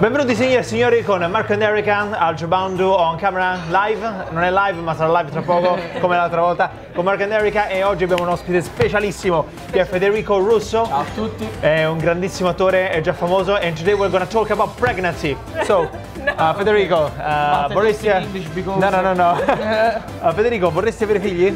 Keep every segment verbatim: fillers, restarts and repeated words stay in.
Benvenuti signori e signori con Marco and Erican al Joboundu on camera live. Non è live ma sarà live tra poco come l'altra volta con Marco and Erica, e oggi abbiamo un ospite specialissimo che è Federico Russo. Ciao a tutti. È un grandissimo attore, è già famoso. And today we're gonna talk about pregnancy. So no. uh, Federico uh, vorresti No no no no uh, Federico, vorresti avere figli?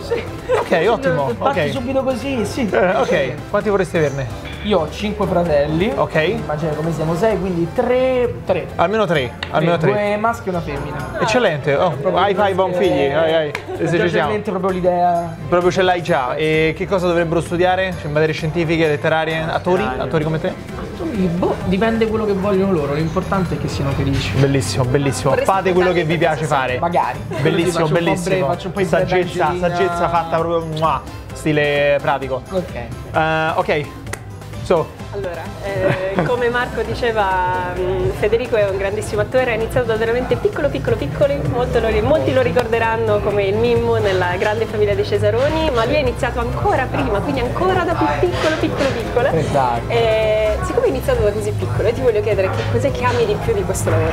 Sì. Ok, ottimo. Parti okay. subito così, sì. Uh, ok, quanti vorresti averne? Io ho cinque fratelli. Ok. Immagina come siamo sei, quindi tre. tre. Almeno tre. Almeno tre. Due maschi e una femmina. Eccellente. Oh, hai fai buon figli. Hai, hai. Esattamente proprio l'idea. Proprio ce l'hai già. E che cosa dovrebbero studiare? Cioè materie scientifiche, letterarie, attori? Attori come te? Attori, boh, dipende quello che vogliono loro. L'importante è che siano felici. Bellissimo, bellissimo. Fate quello che vi piace fare. Magari. Bellissimo, bellissimo. Faccio un po' di saggezza, saggezza fatta proprio stile pratico. Ok. Ok. So. Allora, eh, come Marco diceva, Federico è un grandissimo attore, ha iniziato da veramente piccolo, piccolo, piccolo, molto lo, molti lo ricorderanno come il Mimmo nella grande famiglia dei Cesaroni, ma lui ha iniziato ancora prima, quindi ancora da più piccolo, piccolo, piccolo. Esatto. Eh, siccome hai iniziato da così piccolo, io ti voglio chiedere che cos'è che ami di più di questo lavoro?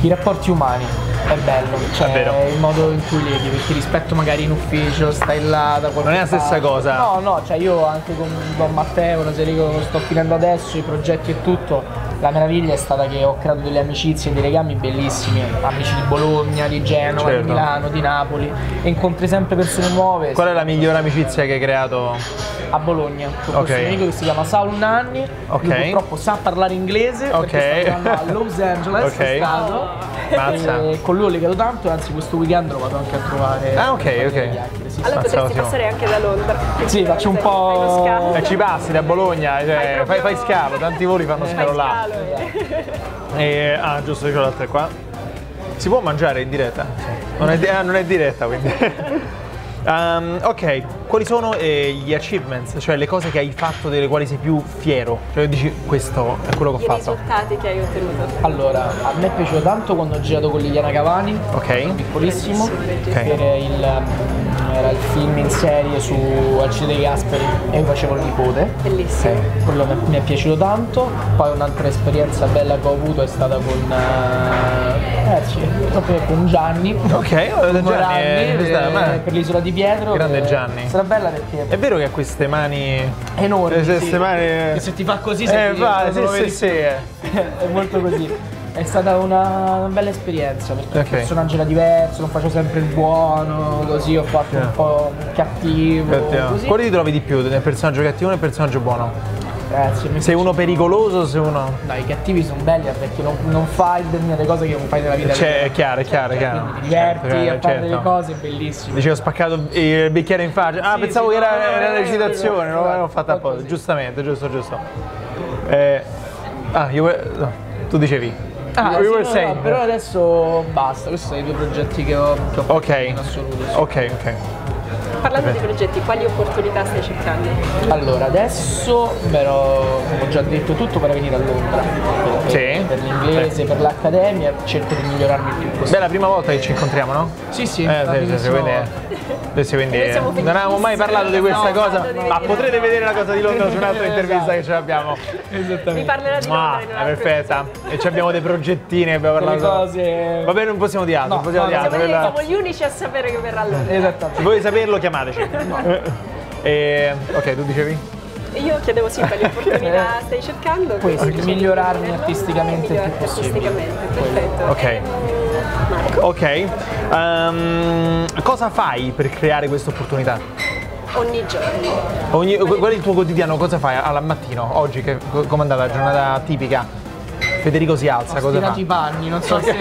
I rapporti umani, è bello, cioè, è vero. Il modo in cui leghi, perché rispetto magari in ufficio, stai là da qualche... Non è la stessa cosa. No, no, cioè io anche con Don Matteo, lo serico... sto finendo adesso, i progetti e tutto, la meraviglia è stata che ho creato delle amicizie e dei legami bellissimi, amici di Bologna, di Genova, certo. di Milano, di Napoli, e incontri sempre persone nuove. Qual è la migliore amicizia che hai creato? A Bologna, con okay. questo amico che si chiama Saul Nanni, okay. lui purtroppo sa parlare inglese, okay. perché sta andando a Los Angeles, okay. è stato, Mazza. E con lui ho legato tanto, anzi questo weekend lo vado anche a trovare. Ah ok, ok. Sì, allora potresti ottimo. passare anche da Londra. Sì, faccio un po'... E eh, ci passi da Bologna, cioè, fai, fai scalo, tanti voli fanno eh, scalo là. Scalo, eh. E, ah, giusto, c'è l'altra qua. Si può mangiare in diretta? Non è, ah, non è diretta, quindi... Um, ok, quali sono eh, gli achievements, cioè le cose che hai fatto delle quali sei più fiero? Cioè dici questo è quello che ho fatto. I risultati che hai ottenuto. Allora, a me è piaciuto tanto quando ho girato con Liliana Cavani, okay. piccolissimo, okay. per il, era il film in serie su Alcide De Gasperi e io facevo il nipote. Bellissimo. Okay. Quello mi è piaciuto tanto. Poi un'altra esperienza bella che ho avuto è stata con... Uh, Eh, con Gianni, ok, con Gianni, eh, per, per l'isola di Pietro. Grande Gianni. Sarà bella perché è vero che ha queste mani enormi. Queste sì. mani... Che se ti fa così, eh, va, sì, sì, sì. è molto così. È stata una bella esperienza perché okay. il personaggio era diverso, non faccio sempre il buono, così ho fatto yeah. un po' cattivo. cattivo. Così. Quali ti trovi di più nel personaggio cattivo e nel personaggio buono? Grazie, sei uno pericoloso o sei uno... No, i cattivi sono belli perché non, non fai determinate cose che non fai nella vita. Cioè, è chiaro, è chiaro, cioè, chiaro. Ti diverti, certo, a fare certo. delle cose bellissime. Dicevo, ho spaccato il bicchiere in faccia. Ah, sì, pensavo sì, che no, era, era una recitazione, non l'avevo fatta apposta. Giustamente, giusto, giusto. Eh, ah, io... No, tu dicevi. Ah, ah, we were no, no, però adesso basta, questi sono i due progetti che ho, che ho okay. in assoluto. Sì. Ok, ok. Parlando di progetti, quali opportunità stai cercando? Allora, adesso però, ho già detto tutto per venire a Londra, per, sì. per l'inglese, sì. per l'accademia, cerco di migliorarmi il più possibile. Beh, è la prima volta che ci incontriamo, no? Sì, sì. Eh, sì, sì, quindi, adesso, quindi, non avevamo mai parlato di questa no, cosa, di ma potrete vedere la cosa di Londra su un'altra intervista che ce l'abbiamo. Esattamente. Vi parlerà di Londra. Ah, è perfetta. E ci abbiamo dei progettini, abbiamo parlato. Cose... Vabbè, non possiamo di altro, no, possiamo no, di altro. Siamo gli unici a sapere che verrà a Londra. Esattamente. Voi saperlo, chiamateci. No. E, ok, tu dicevi? Io chiedevo sì quali opportunità stai cercando. Questo, okay. migliorarmi artisticamente il più possibile. Perfetto. Ok. Marco. Ok. Um, cosa fai per creare questa opportunità? Ogni giorno. Ogni, qual è il tuo quotidiano? Cosa fai al mattino? Oggi, che, com'è andata la giornata tipica? Federico si alza, cosa fa? Ho stirato i panni, non so se...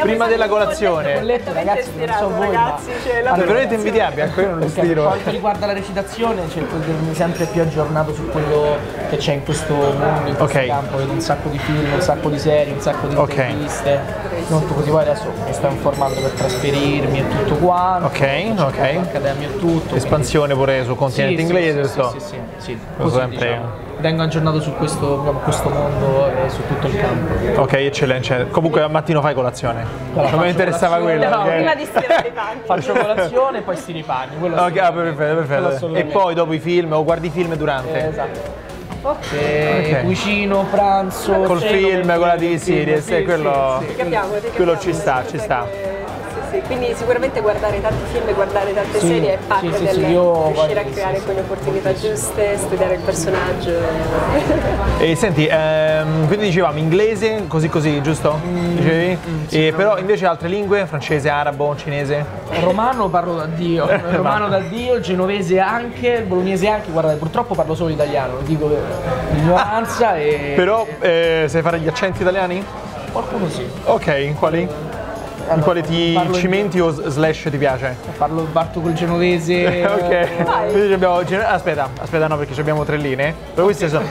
Prima della colazione. Letto, ragazzi, stirato, non so voi, ragazzi, ma... Allora, veramente invidiabili, anche io non lo stiro. Per quanto riguarda la recitazione, cerco di tenermi sempre più aggiornato su quello che c'è in questo mondo, in questo okay. campo. Vedo un sacco di film, un sacco di serie, un sacco di interviste. Okay. Non tutto così, poi adesso mi sto informando per trasferirmi e tutto quanto. Ok, ok. Accademia e tutto. Espansione quindi... pure sul continente sì, inglese, sì, so. Sì, sì, sì. Così, sempre... diciamo. Vengo aggiornato su questo, questo mondo e su tutto il campo. Ok, eccellente. Comunque al mattino fai colazione. Allora, non mi interessava quello. No, okay. prima di stirare i panni. Faccio colazione e poi stiro i panni. Quello ok, perfetto, perfetto. E poi dopo i film o guardi i film durante. Eh, esatto. Okay. Okay. Cucino, pranzo, col film, con la T V series, sì, quello, sì, sì. Capiamo, capiamo, quello ci sta, ci sta. Che... Sì, sì. Quindi sicuramente guardare tanti film e guardare tante sì, serie è parte sì, del sì, sì, io... riuscire a creare sì, quelle opportunità sì, giuste, studiare il personaggio. E, e senti, ehm, quindi dicevamo inglese, così così, giusto? Mm, Dicevi? Mm, sì, e però no. invece altre lingue? Francese, arabo, cinese? Romano parlo da Dio, romano da Dio, genovese anche, bolognese anche, guardate, purtroppo parlo solo italiano, lo dico per ignoranza ah, e... Però eh, sai fare gli accenti italiani? Qualcuno sì. Ok, in quali? Allora, in quale ti cimenti o slash ti piace? Parlo parto col genovese. Ok. Quindi abbiamo, aspetta, aspetta no perché abbiamo tre linee. Però queste sono.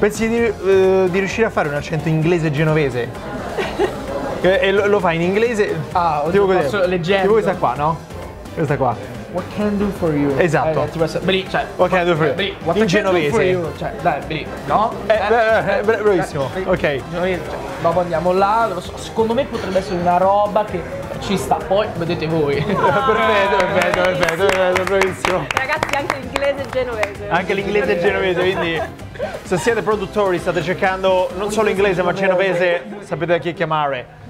Pensi di, eh, di riuscire a fare un accento inglese genovese? E, e lo, lo fai in inglese? Ah, tipo posso leggendo. Tipo questa qua, no? Questa qua. What can I do for you? Esatto. Bri, cioè. What can I do for you? In genovese. Cioè, dai, Bri, no? Bravissimo. Ok. Dopo andiamo là, secondo me potrebbe essere una roba che ci sta, poi vedete voi. Ah, perfetto, perfetto, perfetto, perfetto, bravissimo. Ragazzi, anche l'inglese genovese. Anche l'inglese genovese, quindi se siete produttori, state cercando non solo inglese ma genovese, sapete a chi chiamare.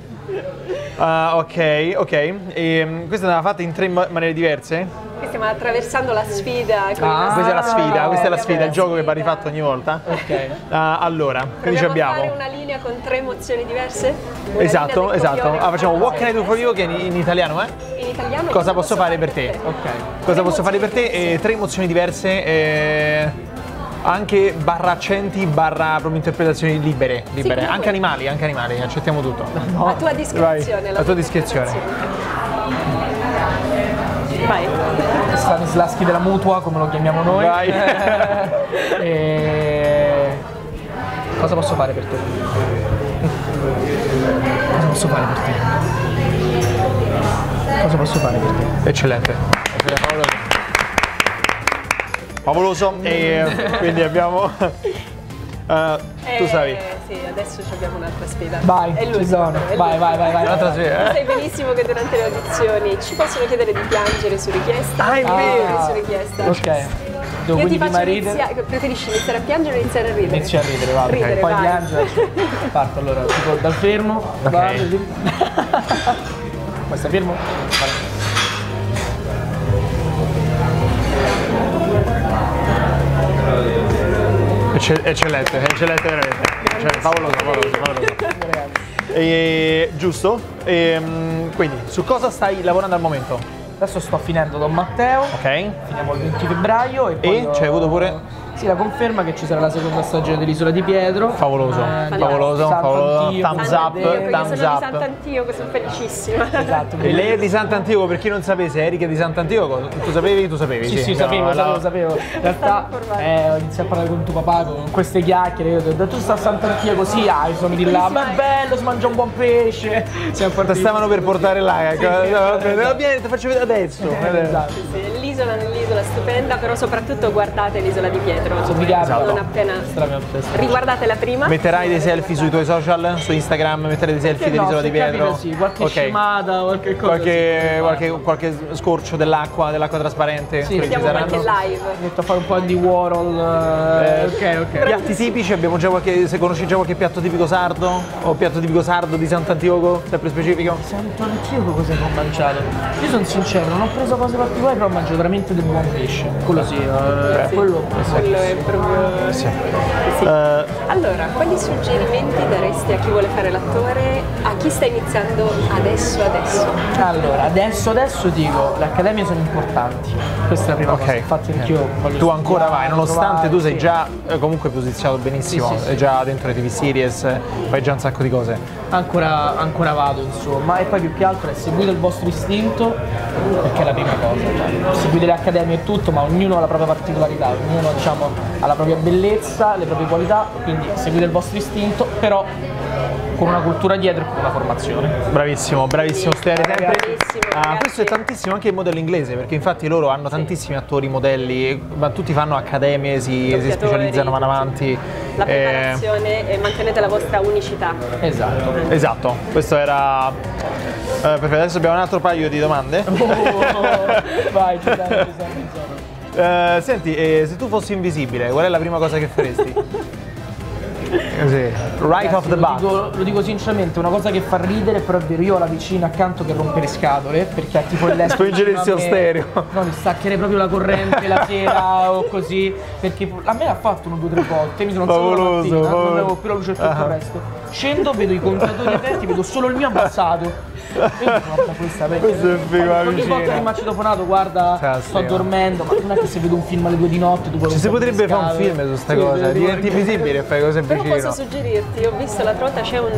Uh, ok, ok. E, questa l'aveva fatta in tre ma maniere diverse? Qui stiamo attraversando la sfida. Ah, questa è la sfida, questa è la sfida, il gioco che va rifatto ogni volta. Ok. Uh, allora, quindi ci abbiamo. Proviamo a fare una linea con tre emozioni diverse? Una esatto, esatto. Ah, facciamo What can I do for you, che in, in italiano è? Eh? In italiano. Cosa posso fare per te? te? Ok. Cosa posso fare per te? E tre emozioni diverse. E... Anche barra accenti, barra proprio interpretazioni libere, libere. Sì, anche animali, anche animali, accettiamo tutto. No. A tua discrezione. La a tua discrezione. Vai. Stanislaschi della mutua, come lo chiamiamo noi. Vai. E... Cosa posso fare per te? Cosa posso fare per te? Cosa posso fare per te? Eccellente. Favoloso, e quindi abbiamo... Uh, eh, tu sai. Sì, adesso abbiamo un'altra sfida. Vai, ci sono. Vai, vai, vai, vai. Un'altra sfida. Tu sai benissimo che durante le audizioni ci possono chiedere di piangere su richiesta. Ah, è vero! Ah, su richiesta. Ok. Devo Io ti faccio iniziare, preferisci iniziare a piangere o iniziare a ridere? Inizio a ridere, va bene. Okay. Poi vai. piangere. Parto allora, tipo dal fermo. Okay. Poi Poi sta fermo. Vai. Eccellente, eccellente veramente, cioè, favoloso, favoloso, favoloso. E, giusto, e, quindi su cosa stai lavorando al momento? Adesso sto finendo Don Matteo, okay. Finiamo il venti febbraio e poi... E ho... c'è avuto pure? Sì, la conferma che ci sarà la seconda stagione dell'Isola di Pietro. Favoloso, eh, favoloso, favoloso, thumbs up, thumbs up. Sono di Sant'Antioco, sono felicissima. Esatto. E lei è di Sant'Antioco, per chi non sapesse, Erika è di Sant'Antioco, tu sapevi, tu sapevi? Sì, sì, sì no, sapevo, no, sapevo, sapevo. In realtà eh, ho iniziato a parlare con tuo papà, con queste chiacchiere, io ho detto, tu stai a Sant'Antioco? Sì, ah, sono di là, ma è bello, si mangia un buon pesce. Ti stavano per portare là, va bene, ti faccio vedere adesso. L'isola, nell'isola stupenda, però soprattutto guardate l'Isola di Pietro, esatto. non appena riguardate la prima. Metterai dei selfie sui tuoi social, su Instagram, metterai dei selfie dell'Isola di Pietro. Sì, qualche okay. scemata, qualche cosa. Qualche, sì, qualche, qualche scorcio dell'acqua, dell'acqua trasparente. Sì, vediamo qualche live. Metto a fare un po' di Warhol. Eh, ok, ok. Piatti tipici, abbiamo già qualche, se conosci già qualche piatto tipico sardo o piatto tipico sardo di Sant'Antioco, sempre specifico. Sant'Antioco cosa ho mangiato? Io sono sincero, non ho preso cose particolari, però mangio veramente del buon pesce. Quello sì, eh, sì. quello. Quello è proprio... Sì. Sì. Uh, allora, quali suggerimenti daresti a chi vuole fare l'attore, a chi sta iniziando adesso adesso? Allora, adesso adesso dico, le accademie sono importanti, questa è la prima okay. cosa, infatti okay. anch'io voglio Tu ancora vai, nonostante trovare, tu sei sì. già eh, comunque posizionato benissimo, sei sì, sì, sì. già dentro le T V series, fai già un sacco di cose. Ancora, ancora vado insomma, e poi più che altro è seguire il vostro istinto, perché è la prima cosa, seguire le accademie è tutto, ma ognuno ha la propria particolarità, ognuno diciamo alla propria bellezza, le proprie qualità, quindi seguite il vostro istinto, però con una cultura dietro e con una formazione. Bravissimo, bravissimo, sì, stare sempre. Ah, questo è tantissimo anche il modello inglese, perché infatti loro hanno sì. tantissimi attori, modelli, ma tutti fanno accademie, si, si specializzano, vanno avanti. La preparazione eh. e mantenete la vostra unicità. Esatto. Mm. Esatto, questo era... Eh, perfetto, adesso abbiamo un altro paio di domande. Oh, vai, ci sono, ci sono, ci sono. Uh, senti, eh, se tu fossi invisibile, qual è la prima cosa che faresti? Così, right off the bat. Dico, lo dico sinceramente, una cosa che fa ridere, però è vero, io ho la vicina accanto che rompe le scatole, perché è tipo il letto al stereo. No, mi staccherei proprio la corrente la sera o così, perché a me l'ha fatto uno, due, tre volte, mi sono alzato la mattina, non avevo più la luce e tutto il resto. Scendo, vedo i contatori aperti, vedo solo il mio abbassato. Guarda questa, questo è figo, la vicina. Ogni volta che mi ha citofonato, guarda, Castio. Sto dormendo, ma non è che se vedo un film alle due di notte tu puoi... Ci si potrebbe fare un film su questa sì, cosa, diventi visibile e fai cose vicine. Però posso suggerirti, ho visto l'altra volta c'è un,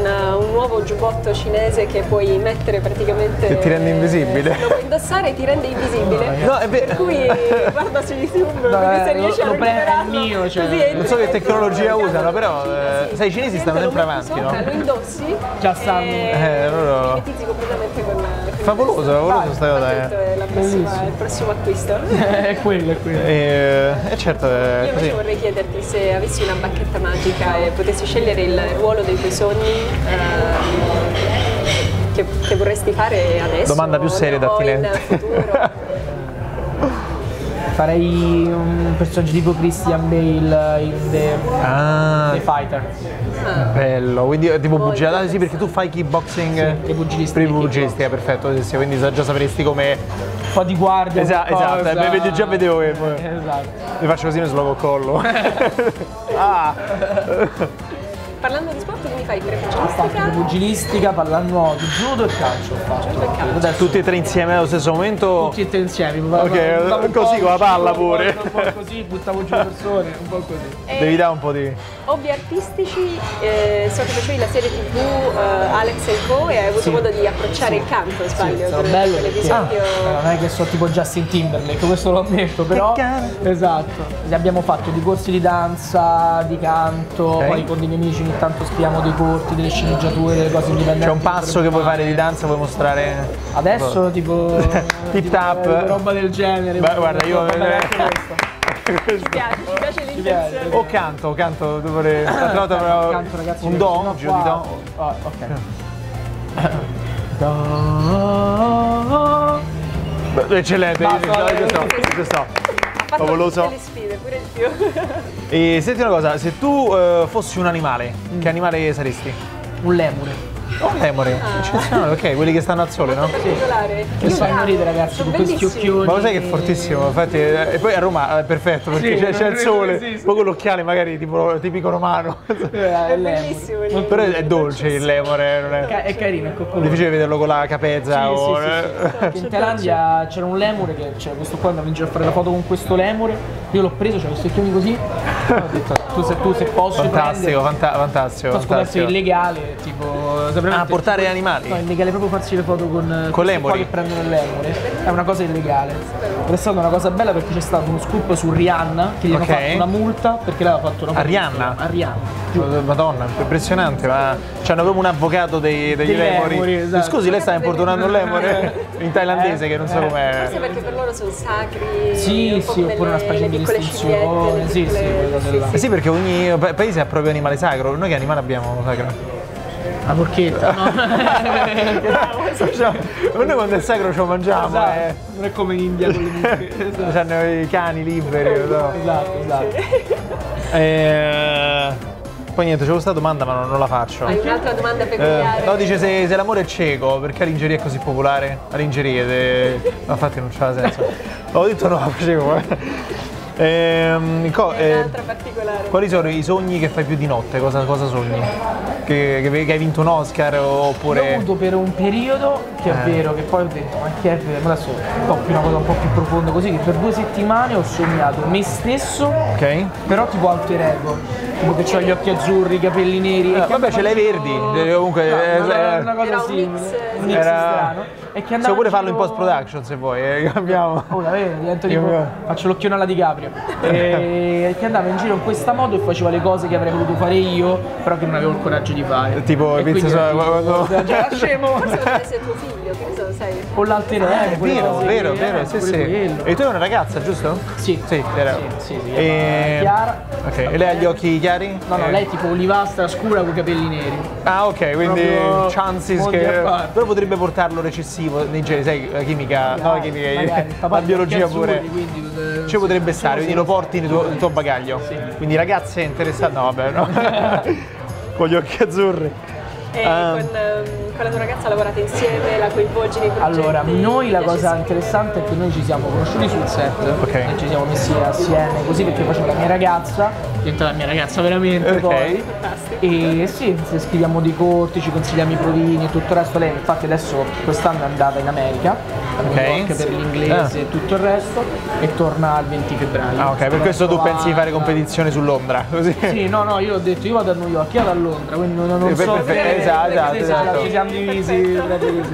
un nuovo giubbotto cinese che puoi mettere praticamente... Che ti rende invisibile. Eh, lo puoi indossare e ti rende invisibile. No, è per cui guarda su YouTube, no, se riesci lo, a recuperarlo. Mio, cioè. Così non so che tecnologia usano, però eh, sai, i cinesi stanno sempre avanti, no? Lo indossi, già sanno. Eh, loro... Completamente con favoloso, favoloso questa cosa. È il prossimo acquisto. È quello, è quello. E, e certo, è io invece vorrei chiederti se avessi una bacchetta magica e potessi scegliere il ruolo dei tuoi sogni eh, che, che vorresti fare adesso. Domanda più seria da attinente. Farei un personaggio tipo Christian Bale in The, ah, The Fighter. Ah. Bello, quindi è tipo oh, pugilista, ah, sì, perché tu fai kickboxing sì, pugilisti, per i pugilisti, è perfetto, sì, quindi già sapresti come... Un po' di guardia, esatto, esatto. Eh, vedi, già vedevo che... Esatto. Mi faccio così, mi slavo il collo. Ah. Parlando di sport, quindi fai pugilistica? Pugilistica, pallanuoto, judo e calcio ho fatto. Cioè, tutti e tre insieme allo stesso momento? Tutti e tre insieme. Ok, così con la palla pure. Un po' così, buttavo giù le persone, un po' così. E devi dare un po' di... Hobby artistici, eh, so che facevi la serie tv uh, Alex e Go e hai avuto sì. modo di approcciare sì. il canto, sì, sbaglio. Sì, bello perché... ah, non è che so tipo Justin Timberlake, questo l'ho detto, però... Esatto. Li abbiamo fatto di corsi di danza, di canto, okay. Poi con dei miei amici intanto spiamo dei corti, delle sceneggiature, delle cose indipendenti. C'è un passo che vuoi fare di danza, vuoi mostrare? Adesso tipo... Tip tap. Roba del genere. Beh, guarda, io... Ci piace, ci piace l'intenzione. O canto, canto, dopo le... Canto ragazzi. Un don, un giro di don. Oh, ok. Don. Eccellente, io ci sto. Ho fatto le sfide, pure il più. E senti una cosa, se tu uh, fossi un animale, mm. che animale saresti? Un lemure. Oh, un lemure? Ah. Ok, quelli che stanno al sole, no? Sì. Che fanno ridere ragazzi, sono con bellissimi. Questi occhioni. Ma lo sai che è fortissimo, infatti, e poi a Roma è perfetto, perché sì, c'è il sole, sì, sì. Poi con l'occhiale magari tipo tipico romano. È, è bellissimo. Lemure. Però è dolce il lemure, non è? È carino, è difficile vederlo con la capezza sì, o... Sì, sì, sì. In Thailandia c'era un lemure, che c'era questo qua, andava in giro a fare la foto con questo lemure. Io l'ho preso, c'ho questi occhioni così, ho detto, tu se, tu se posso fantastico, fanta fantastico, ho scoperto illegale, tipo... Ah, portare tipo, animali? No, illegale proprio farsi le foto con... Con lemuri? Che prendono le lemuri, è una cosa illegale. Ed è stata una cosa bella perché c'è stato uno scoop su Rihanna, che gli okay. hanno fatto una multa, perché lei aveva fatto una multa. A Rihanna? A Rihanna. Madonna, impressionante, ma c'hanno proprio un avvocato dei, degli dei lemuri. lemuri esatto. Scusi, lei sta importunando un lemure in thailandese eh, che non so eh. com'è. Forse perché per loro sono sacri. Sì, un sì, oppure una specie di distinzione. Sì, sì, sì, sì. Eh sì, perché ogni paese ha proprio animale sacro. Noi che animale abbiamo sacro? La porchetta, no? Noi quando è sacro ce lo mangiamo, esatto. eh. Non è come in India con le mucche. Esatto. Hanno i cani liberi. No? Esatto, esatto. Eh... Poi niente, c'è questa domanda ma non, non la faccio. Hai un'altra domanda peculiare? Eh, no, dice se, se l'amore è cieco, perché la lingerie è così popolare? La lingerie, te... no, infatti non c'ha senso. L'ho detto no, la facevo. Ehm, co, eh, un'altra particolare. Quali sono i sogni che fai più di notte? Cosa, cosa sogni? Che, che, che hai vinto un Oscar oppure... L'ho avuto per un periodo, che è eh. vero, che poi ho detto, ma che è vero? Adesso ho più una cosa un po' più profonda così, che per due settimane ho sognato me stesso, okay. però tipo alter ego. Tipo che c'ho gli occhi azzurri, i capelli neri. No, vabbè, ce l'hai verdi. Comunque no, eh, era una cosa sì, un mix, un mix era... strano. E che andava. Se pure farlo in post production se vuoi, eh, cambiamo. Oh, davvero, divento tipo, mio... faccio l'occhione alla DiCaprio. E che andava in giro in questa modo e faceva le cose che avrei voluto fare io, però che non avevo il coraggio di fare. Tipo, penso so, quando. Già scemo. Forse dovrebbe essere tuo figlio. dubbio, penso, sai. Con l'alterego. Eh, vero, vero, vero, sì, sì. E tu eri una ragazza, giusto? Sì. Sì, era. Sì, sì, e... Chiara. Ok, e lei ha gli occhi chiari? No, no, lei è tipo olivastra scura con i capelli neri. Ah, ok, quindi proprio chances che... Affare. Però potrebbe portarlo recessivo nei geni, sai, la chimica, no, la chimica, magari, la biologia pure. Quindi, ci cioè, potrebbe sì, stare, sì, quindi lo porti nel tuo, nel tuo bagaglio. Sì. Quindi ragazze interessate, no, vabbè, no. Con gli occhi azzurri. E um, con, con la tua ragazza lavorate insieme, la coinvolgi nei progetti? Allora, noi la cosa interessante è che noi ci siamo conosciuti sul set, okay, e ci siamo messi assieme così perché facevo la mia ragazza, diventa la mia ragazza veramente, okay, poi. Fantastico. E sì, se scriviamo dei corti, ci consigliamo i provini e tutto il resto. Lei infatti adesso quest'anno è andata in America, okay, in per l'inglese e ah. tutto il resto, e torna il venti febbraio. Ah, ok, per questo tu pensi di fare competizione su Londra? Così? Sì, no, no, io ho detto io vado a New York, io vado a Londra, quindi non, non so. Esatto, esatto, esatto. Ci siamo divisi.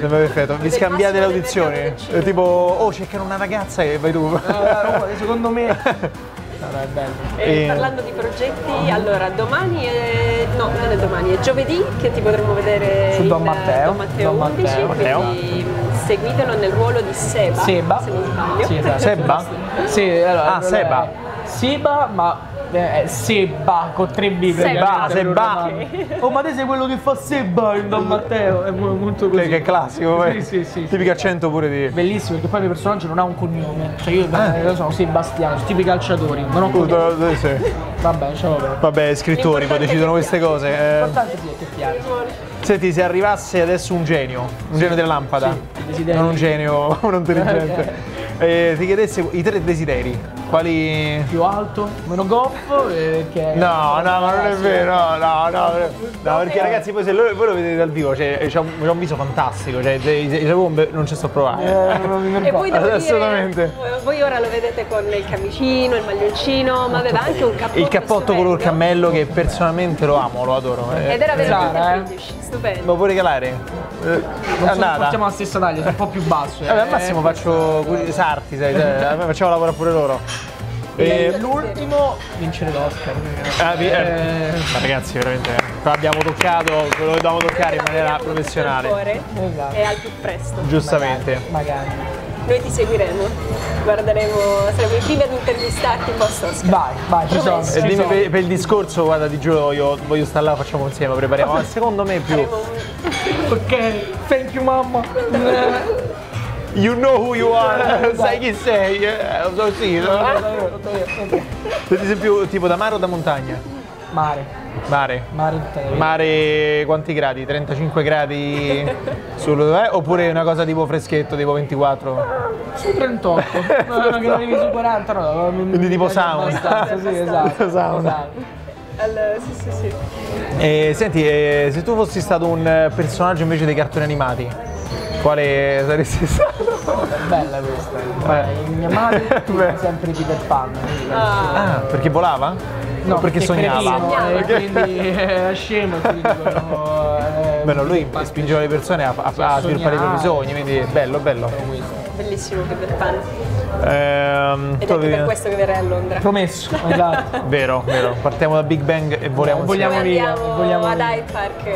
Perfetto. Vi scambiate le audizioni? Tipo, oh, cercano una ragazza e vai tu. No, no, secondo me. No, è bello. E, e... Parlando di progetti, allora domani è... no, non è domani, è giovedì che ti potremo vedere su Don Matteo, Don Matteo, Don Matteo undici, quindi seguitelo nel ruolo di Seba, Seba. se non sbaglio. Sì, esatto. Seba? Sì, allora, ah, Seba. Seba, ma... Eh, Seba con tre B. Seba, Seba. Okay. Oh, ma te sei quello che fa Seba in Don Matteo. È molto così. Che è classico, eh? Sì, sì, sì. Tipico accento pure di... Bellissimo, perché poi il personaggio non ha un cognome. Cioè io eh. lo so, Sebastiano, tipi calciatori. Non ho cognome. Sì. Vabbè, ciao. Vabbè, scrittori poi decidono queste cose. L'importante sì è che piace. Senti, se arrivasse adesso un genio, un sì. genio della lampada, sì, non un genio, un intelligente. Eh, ti chiedesse i tre desideri, quali? Più alto, meno goffo e che... No, no, ma non è vero, no, no, no, no, perché ragazzi poi se lo, voi lo vedete dal vivo, cioè c'è un, un viso fantastico, cioè non ci sto a provare. Eh, non e poi devo assolutamente. Dire, voi ora lo vedete con il camicino, il maglioncino, ma aveva anche un cappotto. Il cappotto color cammello che personalmente lo amo, lo adoro. Ed era veramente stupendo. Lo puoi regalare? Non so, facciamo la stessa taglia, è un po' più basso. Eh. Allora, al massimo faccio... Arti, sai, sai, facciamo lavorare pure loro. E l'ultimo, vincere l'Oscar. Ah, eh, eh. Ma ragazzi, veramente qua abbiamo toccato quello che dovevamo toccare in maniera professionale. Esatto. E al più presto. Giustamente. Magari. Magari. Noi ti seguiremo, guarderemo, saremo i primi ad intervistarti in vostro Oscar. Vai, vai, ci sono. E dimmi per, per il discorso, guarda, ti giuro, io voglio stare là, facciamo insieme, prepariamo. Ma secondo me è più. Ok, thank you mamma. You know who you are, sai chi sei, lo so sì, no? Per esempio tipo da mare o da montagna? Mare. Mare? Mare intero. Mare quanti gradi? trentacinque gradi sull'odore? Eh? Oppure una cosa tipo freschetto, tipo ventiquattro? Su trentotto, no, non arrivi su quaranta, no. Quindi tipo sauna. Sì, esatto, sauna. Allora, sì, sì, sì. Eh, senti, eh, se tu fossi stato un personaggio invece dei cartoni animati, quale saresti stato? È bella questa. Beh. Mia madre è sempre Peter Pan. Ah, perché volava? No, o perché, perché sognava. Perché eh, quindi è eh, scemo. Quindi, no, eh, Beh, no, lui spingeva le persone a, a, a sviluppare i propri sogni, quindi bello, bello. Bellissimo Peter Pan. Ehm, Ed è anche per questo che verrai a Londra. Promesso, esatto. Vero, vero. Partiamo da Big Bang e voliamo via. Vogliamo via. Vogliamo ad Hyde Park.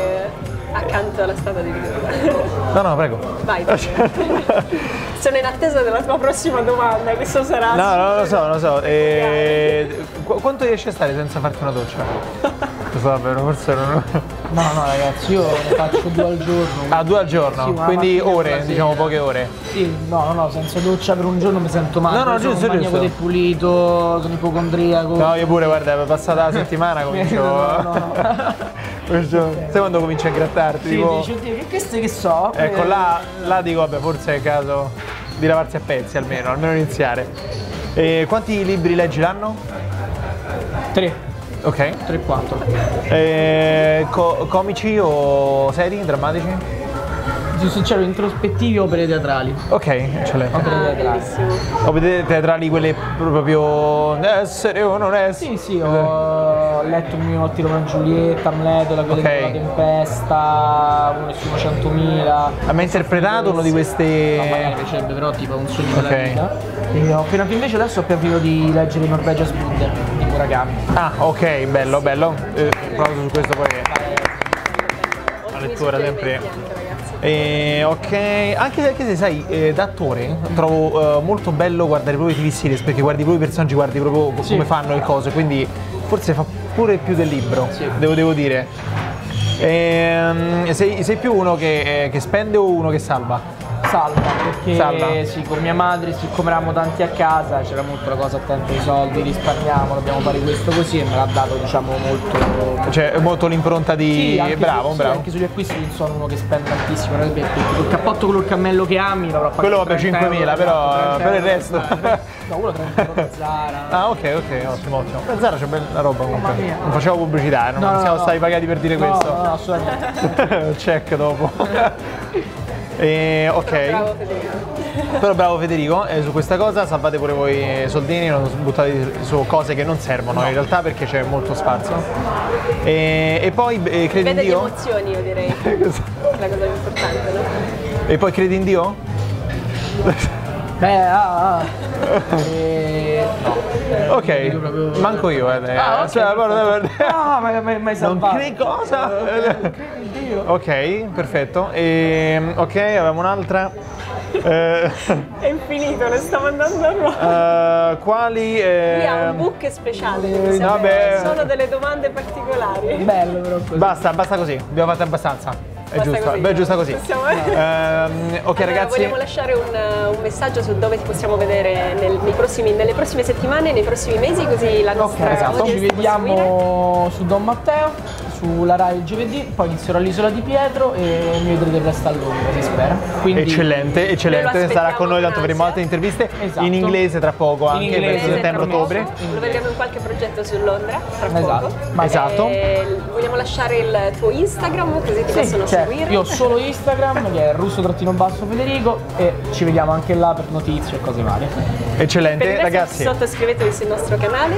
Accanto alla statua di Libertà. No, no, prego. Vai. Sono in attesa della tua prossima domanda, questo sarà... No, no, lo so, lo so. E... Quanto riesci a stare senza farti una doccia? Lo so, davvero, forse non... No, no, ragazzi, io ne faccio due al giorno. Ah, due al giorno? Sì, quindi ore, diciamo poche ore? Sì, no, no, senza doccia per un giorno mi sento male. No, no, giusto, giusto. Sono un pulito, sono ipocondriaco. No, io pure, guarda, è passata la settimana comincio... No, no, no. Sai quando cominci a grattarti? Sì, tipo... dici, oddio, che queste che so? Ecco, là, là dico, vabbè, forse è il caso di lavarsi a pezzi almeno, almeno iniziare. E quanti libri leggi l'anno? Tre. Ok. tre quattro. E co comici o seri, drammatici? Sono sincero, introspettivi o opere teatrali. Ok, eccellente. Opere teatrali. Ah, opere teatrali quelle proprio essere o non essere? Sì, sì, ho... Ho letto il mio Tiro con Giulietta, Amleto, La Violenza okay. della Tempesta, Nessuno centomila. Ha mai interpretato uno di queste? No, magari mi piacerebbe, però tipo un sogno della okay. vita. E ho appena invece adesso ho appena di leggere Norwegian Wood di Murakami. Ah, ok, bello, bello. Eh, proprio su questo poi è. La lettura sempre. Eh, ok, anche, anche se sai, eh, da attore trovo eh, molto bello guardare proprio i T V series, perché guardi proprio i personaggi, guardi proprio sì. come fanno le cose, quindi forse fa pure più del libro, sì. devo, devo dire. Eh, sei, sei più uno che, eh, che spende o uno che salva? Salva, perché Salva. sì, con mia madre, siccome eravamo tanti a casa, c'era molto la cosa a tanti soldi, risparmiamo, dobbiamo fare questo così, e me l'ha dato, diciamo, molto... Cioè, molto l'impronta di... Sì, anche bravo, su, bravo. Sì, anche sugli acquisti non sono uno che spende tantissimo, col cappotto con il cammello che ami, l'avrò fatto. Quello vabbè, cinquemila, però per il resto... No, quello trenta euro da Zara. Ah, ok, ok, ottimo, ottimo. Da Zara c'è bella roba comunque. Oh, non facevo pubblicità, non, no, non siamo no, stati pagati per dire no, questo. No, no, assolutamente. Check dopo. Eh, ok, però bravo Federico, però bravo Federico eh, su questa cosa salvate pure voi soldini, non buttate su cose che non servono no. in realtà, perché c'è molto spazio. Eh, e poi eh, credi in Dio? Di emozioni, io direi. La cosa più importante, no? E poi credi in Dio? Beh, ah, ah. Eh, no. Ok, manco io. Eh, ah, okay. cioè, guarda, ah, ma mai, mai salvato. Non credi cosa? Non credi in Dio. Ok, perfetto. E, ok, avevamo un'altra. eh. È infinito, le stavo andando a ruota. Uh, quali? Eh... Qui ha un book speciale. Eh, vabbè. Sono delle domande particolari. Bello, però. Così. Basta, basta così. Abbiamo fatto abbastanza. È giusta così, beh, giusta così. Possiamo... Uh, ok allora, ragazzi, vogliamo lasciare un, un messaggio su dove ti possiamo vedere nel, nei prossimi, nelle prossime settimane, nei prossimi mesi, così la nostra okay, esatto. Ci vediamo su Don Matteo, sulla Rai il giovedì, poi inizierò all'Isola di Pietro e mi vedrete il resto a Londra, si spera. Quindi eccellente, eccellente, sarà con noi, tanto avremo altre interviste esatto. in inglese tra poco, anche in inglese, per settembre-ottobre. Lo vedremo in qualche progetto su Londra tra esatto. poco. Ma esatto. E vogliamo lasciare il tuo Instagram così ti sì. possono seguire. Io ho solo Instagram che è russo-federico e ci vediamo anche là per notizie e cose varie. Eccellente ragazzi, sottoscrivetevi sul nostro canale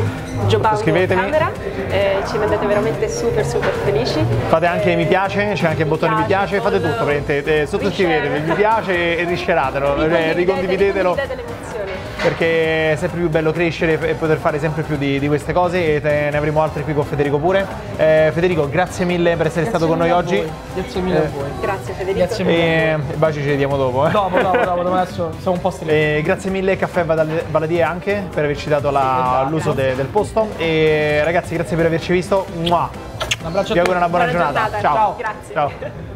Joboundu Camera, eh, ci rendete veramente super super felici. Fate anche eh, mi piace, c'è anche il bottone mi piace, mi piace fate tutto praticamente, eh, sottoscrivetevi, mi piace e risceratelo, ricondividetelo, ricondividetelo perché è sempre più bello crescere e poter fare sempre più di, di queste cose, e te ne avremo altre qui con Federico pure. Eh, Federico, grazie mille per essere grazie stato con noi oggi. Voi. Grazie mille eh. a voi. Grazie Federico. Grazie mille. E i baci ci vediamo dopo. Eh. Dopo, dopo, dopo, dopo adesso siamo un po' stretti. Eh, grazie mille Caffè Baladie anche per averci dato l'uso de, del posto. E ragazzi, grazie per averci visto. Mua. Un abbraccio. Vi auguro una buona, buona giornata. giornata. Ciao. Grazie. Ciao.